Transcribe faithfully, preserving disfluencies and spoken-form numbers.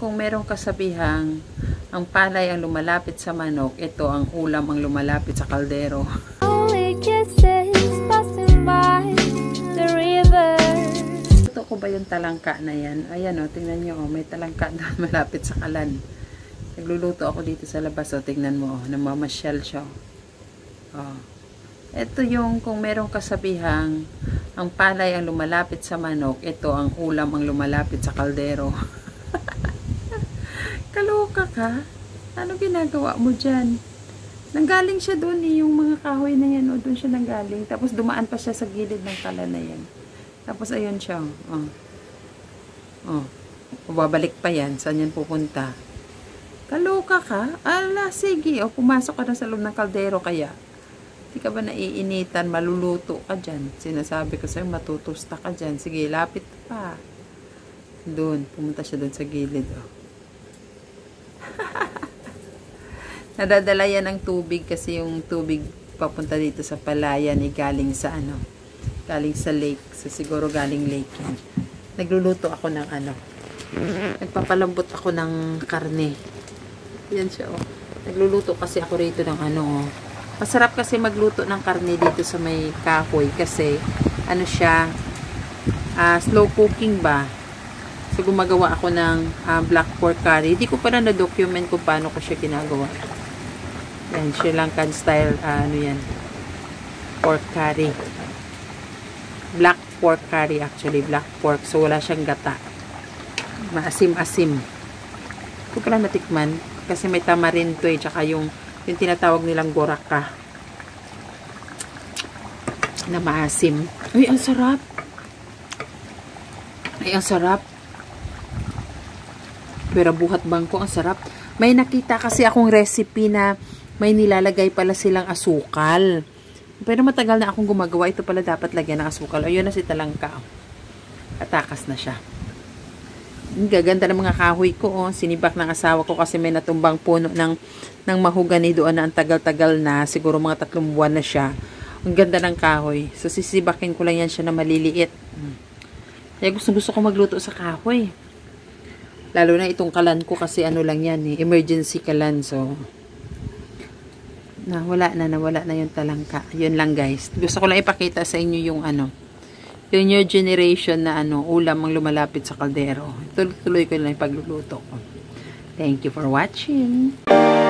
Kung merong kasabihang, ang palay ang lumalapit sa manok, ito ang ulam ang lumalapit sa kaldero. Ito ko ba yung talangka na yan? Ayan o, oh, tingnan nyo o, oh, may talangka na malapit sa kalan. Nagluluto ako dito sa labas o, oh, tingnan mo o, oh, ng Mama Michelle show. Oh. Ito yung kung merong kasabihang, ang palay ang lumalapit sa manok, ito ang ulam ang lumalapit sa kaldero. Kaloka ka? Ano ginagawa mo dyan? Nanggaling siya doon eh, yung mga kahoy na yan, o doon siya nanggaling. Tapos dumaan pa siya sa gilid ng tala na yan. Tapos ayun siya, oh. Oh. O babalik pa yan, saan yan pupunta? Kaloka ka? Ala, sige, o pumasok ka na sa loob ng kaldero kaya. Di ka ba naiinitan, maluluto ka dyan? Sinasabi ko sa'yo, matutusta ka dyan. Sige, lapit pa. Doon, pumunta siya doon sa gilid, oh. Nadadala yan ng tubig kasi yung tubig papunta dito sa palayan ay galing sa ano, galing sa lake, sa siguro galing lake yan. Nagluluto ako ng ano, nagpapalambot ako ng karne. Yan siya oh. Nagluluto kasi ako rito ng ano oh. Masarap kasi magluto ng karne dito sa may kahoy kasi ano siya, uh, slow cooking ba. So, gumagawa ako ng uh, black pork curry. Hindi ko pa na na-document kung paano ko siya ginagawa. Yan, Sri Lankan style, uh, ano yan, pork curry. Black pork curry actually, black pork. So, wala siyang gata. Maasim-asim. Hindi ko pa na natikman kasi may tamarind to eh, tsaka yung, yung tinatawag nilang goraka na maasim. Ay, ang sarap! Ay, ang sarap! Pero buhat bangko, ang sarap. May nakita kasi akong recipe na may nilalagay pala silang asukal. Pero matagal na akong gumagawa. Ito pala dapat lagyan ng asukal. Ayun na si Talangka. Atakas na siya. Gaganda ng mga kahoy ko. Oh. Sinibak ng asawa ko kasi may natumbang puno ng, ng mahugani doon na ang tagal-tagal na. Siguro mga tatlong buwan na siya. Ang ganda ng kahoy. So sisibakin ko lang yan siya na maliliit. Kaya gusto, gusto ko magluto sa kahoy. Lalo na itong kalan ko kasi ano lang yan eh, emergency kalan. So, nawala na, nawala na yung talangka. Yun lang guys. Gusto ko lang ipakita sa inyo yung ano, yung new generation na ano, ulam ang lumalapit sa kaldero. Tuloy-tuloy ko lang yung pagluluto ko. Thank you for watching.